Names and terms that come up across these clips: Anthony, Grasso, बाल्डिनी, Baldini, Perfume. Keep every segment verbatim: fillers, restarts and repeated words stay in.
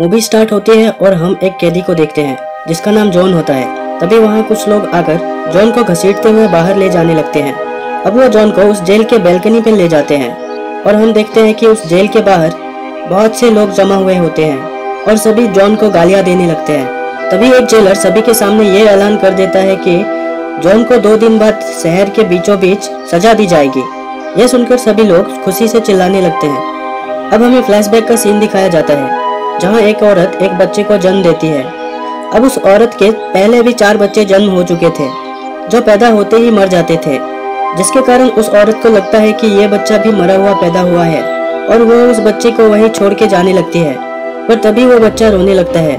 Movie start होती है और हम एक कैदी को देखते हैं जिसका नाम जॉन होता है। तभी वहाँ कुछ लोग आकर जॉन को घसीटते हुए बाहर ले जाने लगते हैं। अब वो जॉन को उस जेल के बैल्कनी पर ले जाते हैं और हम देखते हैं कि उस जेल के बाहर बहुत से लोग जमा हुए होते हैं और सभी जॉन को गालियाँ देने लगते हैं। तभी एक जेलर सभी के सामने ये ऐलान कर देता है कि जॉन को दो दिन बाद शहर के बीचों बीच सजा दी जाएगी। यह सुनकर सभी लोग खुशी से चिल्लाने लगते हैं। अब हमें फ्लैशबैक का सीन दिखाया जाता है जहां एक औरत एक बच्चे को जन्म देती है। अब उस औरत के पहले भी चार बच्चे जन्म हो चुके थे जो पैदा होते ही मर जाते थे, जिसके कारण उस औरत को लगता है कि यह बच्चा भी मरा हुआ पैदा हुआ है और वह उस बच्चे को वहीं छोड़ के जाने लगती है। पर तभी वो बच्चा रोने लगता है,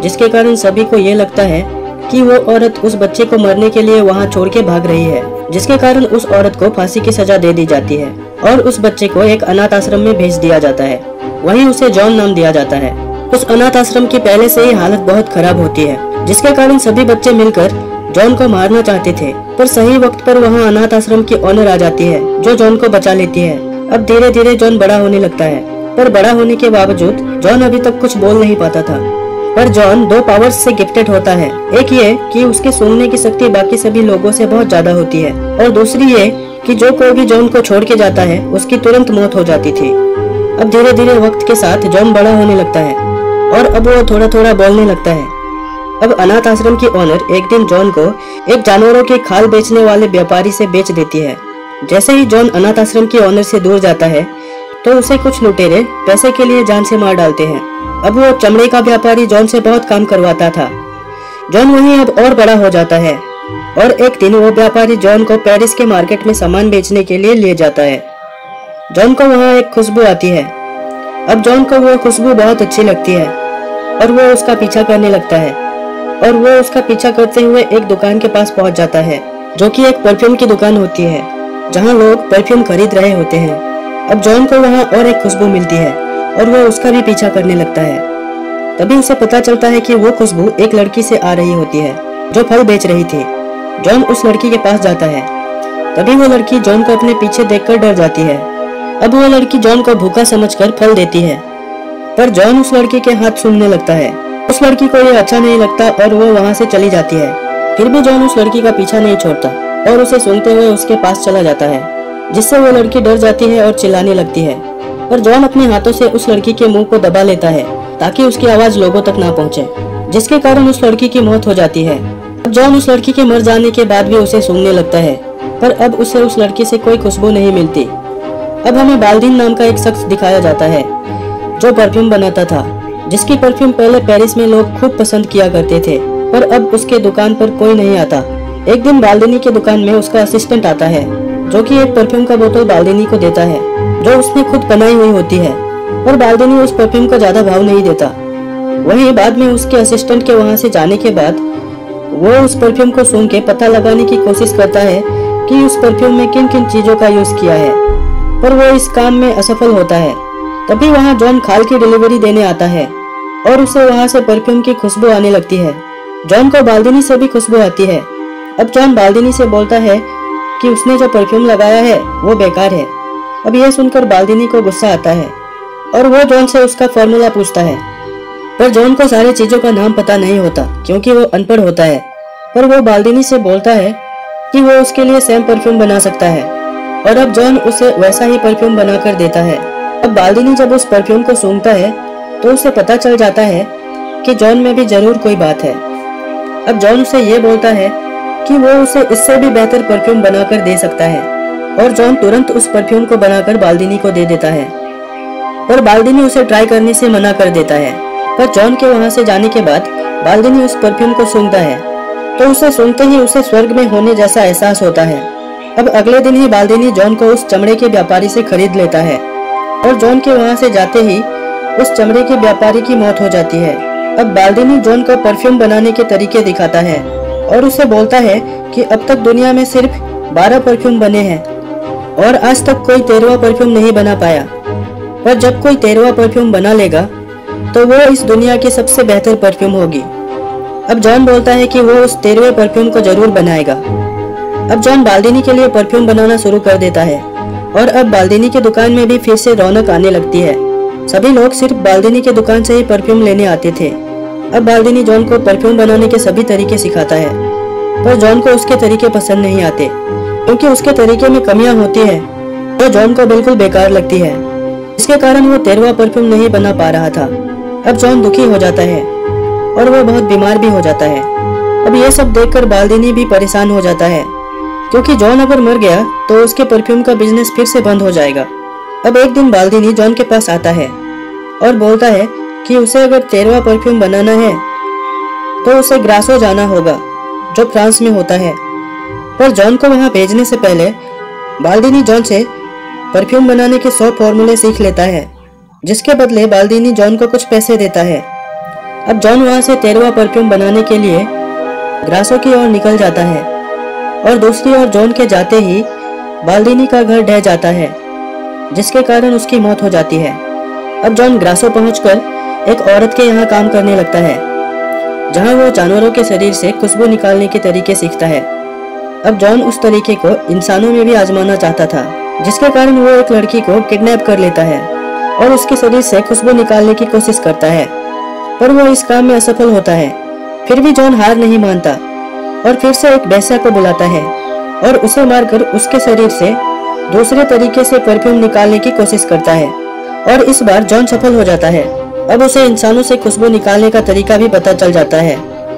जिसके कारण सभी को ये लगता है कि वो औरत उस बच्चे को मरने के लिए वहाँ छोड़ के भाग रही है, जिसके कारण उस औरत को फांसी की सजा दे दी जाती है और उस बच्चे को एक अनाथ आश्रम में भेज दिया जाता है। वहीं उसे जॉन नाम दिया जाता है। उस अनाथ आश्रम की पहले से ही हालत बहुत खराब होती है, जिसके कारण सभी बच्चे मिलकर जॉन को मारना चाहते थे, पर सही वक्त पर वहाँ अनाथ आश्रम की ओनर आ जाती है जो जॉन को बचा लेती है। अब धीरे धीरे जॉन बड़ा होने लगता है, पर बड़ा होने के बावजूद जॉन अभी तक कुछ बोल नहीं पाता था। पर जॉन दो पावर्स से गिफ्टेड होता है, एक ये कि उसके सुनने की शक्ति बाकी सभी लोगों से बहुत ज्यादा होती है और दूसरी ये कि जो कोई भी जॉन को छोड़ के जाता है उसकी तुरंत मौत हो जाती थी। अब धीरे धीरे वक्त के साथ जॉन बड़ा होने लगता है और अब वो थोड़ा थोड़ा बोलने लगता है। अब अनाथ आश्रम की ओनर एक दिन जॉन को एक जानवरों की खाल बेचने वाले व्यापारी से बेच देती है। जैसे ही जॉन अनाथ आश्रम की ओनर से दूर जाता है तो उसे कुछ लुटेरे पैसे के लिए जान से मार डालते हैं। अब वो चमड़े का व्यापारी जॉन से बहुत काम करवाता था। जॉन वहीं अब और बड़ा हो जाता है और एक दिन वो व्यापारी जॉन को पेरिस के मार्केट में सामान बेचने के लिए ले जाता है। जॉन को वहाँ एक खुशबू आती है। अब जॉन को वो खुशबू बहुत अच्छी लगती है और वो उसका पीछा करने लगता है और वो उसका पीछा करते हुए एक दुकान के पास पहुँच जाता है जो कि एक परफ्यूम की दुकान होती है जहाँ लोग परफ्यूम खरीद रहे होते हैं। अब जॉन को वहाँ और एक खुशबू मिलती है और वो उसका भी पीछा करने लगता है। तभी उसे पता चलता है कि वो खुशबू एक लड़की से आ रही होती है जो फल बेच रही थी। जॉन उस लड़की के पास जाता है। तभी वो लड़की जॉन को अपने पीछे देखकर डर जाती है। अब वो लड़की जॉन को भूखा समझकर फल देती है, पर जॉन उस लड़की के हाथ सूंघने लगता है। उस लड़की को ये अच्छा नहीं लगता और वो वहाँ से चली जाती है। फिर भी जॉन उस लड़की का पीछा नहीं छोड़ता और उसे सूंघते हुए उसके पास चला जाता है, जिससे वो लड़की डर जाती है और चिल्लाने लगती है। पर जॉन अपने हाथों से उस लड़की के मुंह को दबा लेता है ताकि उसकी आवाज लोगों तक ना पहुंचे, जिसके कारण उस लड़की की मौत हो जाती है। अब जॉन उस लड़की के मर जाने के बाद भी उसे सूंघने लगता है, पर अब उसे उस लड़की से कोई खुशबू नहीं मिलती। अब हमें बाल्डिन नाम का एक शख्स दिखाया जाता है जो परफ्यूम बनाता था, जिसकी परफ्यूम पहले पेरिस में लोग खूब पसंद किया करते थे, पर अब उसके दुकान पर कोई नहीं आता। एक दिन बाल्डिनी की दुकान में उसका असिस्टेंट आता है जो कि एक परफ्यूम का बोतल बाल्डिनी को देता है जो उसने खुद बनाई हुई होती है, पर बाल्डिनी उस परफ्यूम का ज्यादा भाव नहीं देता। वहीं बाद में उसके असिस्टेंट के वहां से जाने के बाद वो उस परफ्यूम को सूंघ के पता लगाने की कोशिश करता है कि उस परफ्यूम में किन किन चीजों का यूज किया है, पर वो इस काम में असफल होता है। तभी वहाँ जॉन खाल की डिलीवरी देने आता है और उसे वहाँ से परफ्यूम की खुशबू आने लगती है। जॉन को बाल्डिनी से भी खुशबू आती है। अब जॉन बाल्डिनी से बोलता है कि उसने जो परफ्यूम लगाया है वो बेकार है। अब यह सुनकर बाल्डिनी को गुस्सा आता है और वो जॉन से उसका फॉर्मूला पूछता है, पर जॉन को सारी चीजों का नाम पता नहीं होता क्योंकि वो अनपढ़ होता है। पर वो बाल्डिनी से बोलता है कि वो उसके लिए सेम परफ्यूम बना सकता है और अब जॉन उसे वैसा ही परफ्यूम बनाकर देता है। अब बाल्डिनी जब उस परफ्यूम को सूंघता है तो उसे पता चल जाता है कि जॉन में भी जरूर कोई बात है। अब जॉन उसे ये बोलता है कि वो उसे इससे भी बेहतर परफ्यूम बनाकर दे सकता है और जॉन तुरंत उस परफ्यूम को बनाकर बाल्डिनी को दे देता है, पर बाल्डिनी उसे ट्राई करने से मना कर देता है। पर जॉन के वहां से जाने के बाद बाल्डिनी उस परफ्यूम को सूंघता है तो उसे सूंघते ही उसे स्वर्ग में होने जैसा एहसास होता है। अब अगले दिन ही बाल्डिनी जॉन को उस चमड़े के व्यापारी से खरीद लेता है और जॉन के वहाँ से जाते ही उस चमड़े के व्यापारी की मौत हो जाती है। अब बाल्डिनी जॉन को परफ्यूम बनाने के तरीके दिखाता है और उसे बोलता है कि अब तक दुनिया में सिर्फ बारह परफ्यूम बने हैं और आज तक कोई तेरहवां परफ्यूम नहीं बना पाया, पर जब कोई तेरहवां परफ्यूम बना लेगा तो वो इस दुनिया की सबसे बेहतर परफ्यूम होगी। अब जॉन बोलता है कि वो उस तेरहवें परफ्यूम को जरूर बनाएगा। अब जॉन बाल्डिनी के लिए परफ्यूम बनाना शुरू कर देता है और अब बाल्डिनी की दुकान में भी फिर से रौनक आने लगती है। सभी लोग सिर्फ बाल्दिनी के दुकान से ही परफ्यूम लेने आते थे। अब बाल्दिनी जॉन को परफ्यूम बनाने के सभी तरीके सिखाता है, पर जॉन को उसके तरीके पसंद नहीं आते क्योंकि उसके तरीके में कमियां होती है जो जॉन को बिल्कुल बेकार लगती है। इसके कारण वो तेरवा परफ्यूम नहीं बना पा रहा था। अब जॉन दुखी हो जाता है और वो बहुत बीमार भी हो जाता है। अब ये सब देखकर बाल्दिनी भी परेशान हो जाता है क्योंकि जॉन अगर मर गया तो उसके परफ्यूम का बिजनेस फिर से बंद हो जाएगा। अब एक दिन बाल्दिनी जॉन के पास आता है और बोलता है कि उसे अगर तेरवा परफ्यूम बनाना है तो उसे ग्रासो जाना होगा जो फ्रांस में होता है। पर जॉन को वहां भेजने से पहले बाल्दिनी जॉन से परफ्यूम बनाने के सौ फॉर्मूले सीख लेता है, जिसके बदले बाल्दिनी जॉन को कुछ पैसे देता है। अब जॉन वहां से तेरवा परफ्यूम बनाने के लिए ग्रासो की ओर निकल जाता है और दूसरी ओर जॉन के जाते ही बाल्दिनी का घर ढह जाता है, जिसके कारण उसकी मौत हो जाती है। अब जॉन ग्रासो पहुंचकर एक औरत के यहाँ काम करने लगता है, जहाँ वो जानवरों के शरीर से खुशबू निकालने के तरीके सीखता है। अब जॉन उस तरीके को इंसानों में भी आजमाना चाहता था, जिसके कारण वो एक लड़की को किडनैप कर लेता है और उसके शरीर से खुशबू निकालने की कोशिश करता है, पर वो इस काम में असफल होता है। फिर भी जॉन हार नहीं मानता और फिर से एक बेस्या को बुलाता है और उसे मारकर उसके शरीर से दूसरे तरीके से परफ्यूम निकालने की कोशिश करता है, और इस बार जॉन सफल हो जाता है। अब उसे इंसानों से खुशबू निकालने का तरीका भी पता चल जाता है।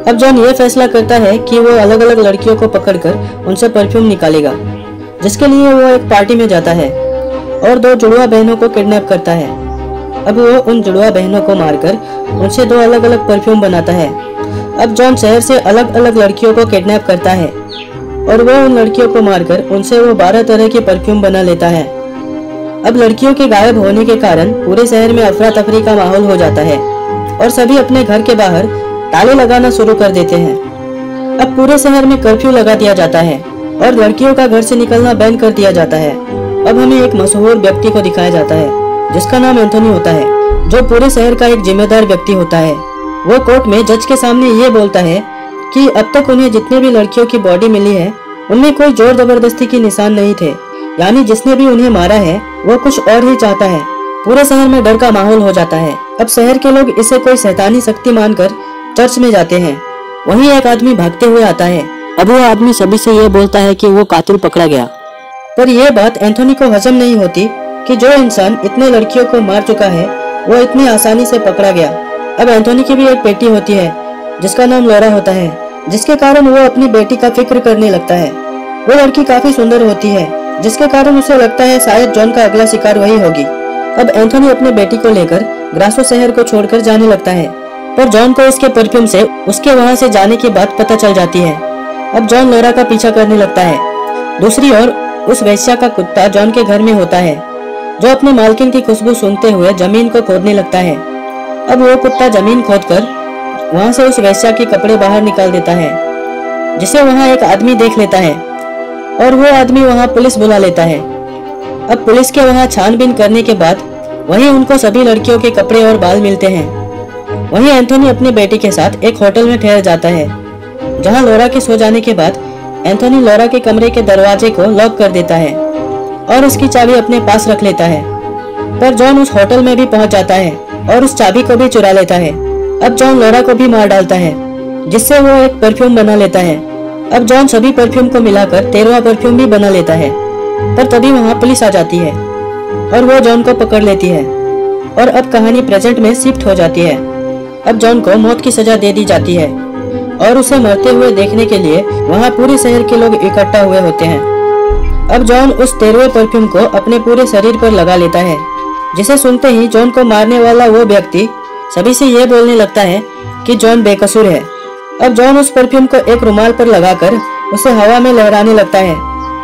अब जॉन ये फैसला करता है कि वो अलग अलग लड़कियों को पकड़कर उनसे परफ्यूम निकालेगा, जिसके लिए वो एक पार्टी में जाता है और दो जुड़वा बहनों को किडनैप करता है। अब वो उन जुड़वा बहनों को मारकर उनसे दो अलग अलग परफ्यूम बनाता है। अब जॉन शहर से अलग अलग लड़कियों को किडनैप करता है और वह उन लड़कियों को मारकर उनसे वो बारह तरह के परफ्यूम बना लेता है। अब लड़कियों के गायब होने के कारण पूरे शहर में अफरा तफरी का माहौल हो जाता है और सभी अपने घर के बाहर ताले लगाना शुरू कर देते हैं। अब पूरे शहर में कर्फ्यू लगा दिया जाता है और लड़कियों का घर से निकलना बैन कर दिया जाता है। अब हमें एक मशहूर व्यक्ति को दिखाया जाता है जिसका नाम एंथोनी होता है, जो पूरे शहर का एक जिम्मेदार व्यक्ति होता है। वो कोर्ट में जज के सामने ये बोलता है कि अब तक उन्हें जितने भी लड़कियों की बॉडी मिली है उनमें कोई जोर जबरदस्ती के निशान नहीं थे, यानी जिसने भी उन्हें मारा है वो कुछ और ही चाहता है। पूरे शहर में डर का माहौल हो जाता है। अब शहर के लोग इसे कोई शैतानी शक्ति मानकर चर्च में जाते हैं। वहीं एक आदमी भागते हुए आता है। अब वो आदमी सभी से ये बोलता है कि वो कातिल पकड़ा गया, पर यह बात एंथोनी को हजम नहीं होती कि जो इंसान इतने लड़कियों को मार चुका है वो इतनी आसानी से पकड़ा गया। अब एंथोनी की भी एक बेटी होती है जिसका नाम लौरा होता है, जिसके कारण वो अपनी बेटी का फिक्र करने लगता है। वो लड़की काफी सुंदर होती है, जिसके कारण उसे लगता है शायद जॉन का अगला शिकार वही होगी। अब एंथोनी अपने बेटी को लेकर ग्रासो शहर को छोड़कर जाने लगता है, पर जॉन को उसके परफ्यूम से उसके वहाँ से जाने की बात पता चल जाती है। अब जॉन लौरा का पीछा करने लगता है। दूसरी ओर उस वैश्या का कुत्ता जॉन के घर में होता है, जो अपने मालकिन की खुशबू सूंघते हुए जमीन को खोदने लगता है। अब वो कुत्ता जमीन खोदकर वहाँ से उस वैश्या के कपड़े बाहर निकाल देता है, जिसे वहाँ एक आदमी देख लेता है और वो आदमी वहाँ पुलिस बुला लेता है। अब पुलिस के वहाँ छानबीन करने के बाद वहीं उनको सभी लड़कियों के कपड़े और बाल मिलते हैं। वहीं एंथोनी अपनी बेटी के साथ एक होटल में ठहर जाता है, जहाँ लौरा के सो जाने के बाद एंथोनी लौरा के कमरे के दरवाजे को लॉक कर देता है और उसकी चाबी अपने पास रख लेता है। पर जॉन उस होटल में भी पहुँच जाता है और उस चाबी को भी चुरा लेता है। अब जॉन लौरा को भी मार डालता है, जिससे वो एक परफ्यूम बना लेता है। अब जॉन सभी परफ्यूम को मिलाकर तेरवा परफ्यूम भी बना लेता है, पर तभी वहाँ पुलिस आ जाती है और वो जॉन को पकड़ लेती है। और अब कहानी प्रेजेंट में शिफ्ट हो जाती है। अब जॉन को मौत की सजा दे दी जाती है और उसे मरते हुए देखने के लिए वहाँ पूरे शहर के लोग इकट्ठा हुए होते हैं। अब जॉन उस तेरहवें परफ्यूम को अपने पूरे शरीर पर लगा लेता है, जिसे सुनते ही जॉन को मारने वाला वो व्यक्ति सभी से यह बोलने लगता है कि जॉन बेकसूर है। अब जॉन उस परफ्यूम को एक रुमाल पर लगाकर उसे हवा में लहराने लगता है,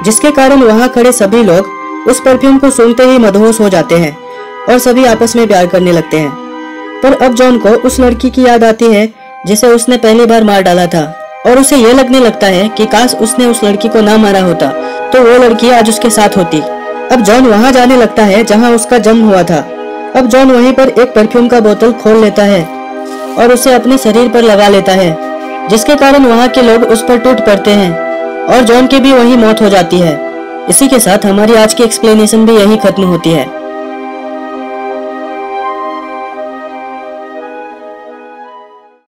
जिसके कारण वहाँ खड़े सभी लोग उस परफ्यूम को सूंघते ही मदहोश हो जाते हैं और सभी आपस में प्यार करने लगते हैं। पर अब जॉन को उस लड़की की याद आती है जिसे उसने पहली बार मार डाला था, और उसे यह लगने लगता है कि काश उसने उस लड़की को ना मारा होता तो वो लड़की आज उसके साथ होती। अब जॉन वहाँ जाने लगता है जहाँ उसका जन्म हुआ था। अब जॉन वहीं पर एक परफ्यूम का बोतल खोल लेता है और उसे अपने शरीर पर लगा लेता है, जिसके कारण वहाँ के लोग उस पर टूट पड़ते हैं और जॉन की भी वही मौत हो जाती है। इसी के साथ हमारी आज की एक्सप्लेनेशन भी यही खत्म होती है।